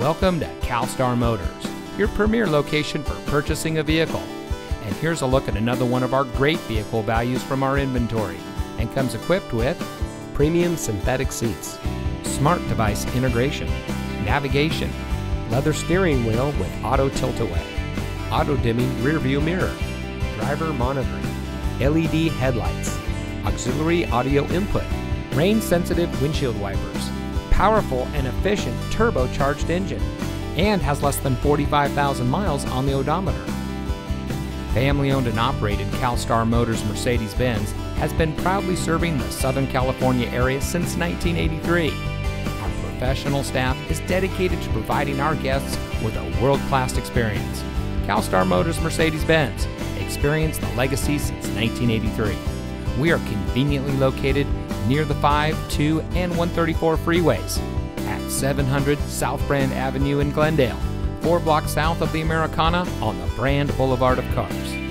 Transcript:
Welcome to CalStar Motors, your premier location for purchasing a vehicle. And here's a look at another one of our great vehicle values from our inventory, and comes equipped with premium synthetic seats, smart device integration, navigation, leather steering wheel with auto tilt-away, auto dimming rear view mirror, driver monitoring, LED headlights, auxiliary audio input, rain sensitive windshield wipers, powerful and efficient turbocharged engine, and has less than 45,000 miles on the odometer. Family owned and operated, CalStar Motors Mercedes-Benz has been proudly serving the Southern California area since 1983. Our professional staff is dedicated to providing our guests with a world-class experience. CalStar Motors Mercedes-Benz, experienced the legacy since 1983. We are conveniently located near the 5, 2, and 134 freeways at 700 South Brand Avenue in Glendale, 4 blocks south of the Americana on the Brand Boulevard of Cars.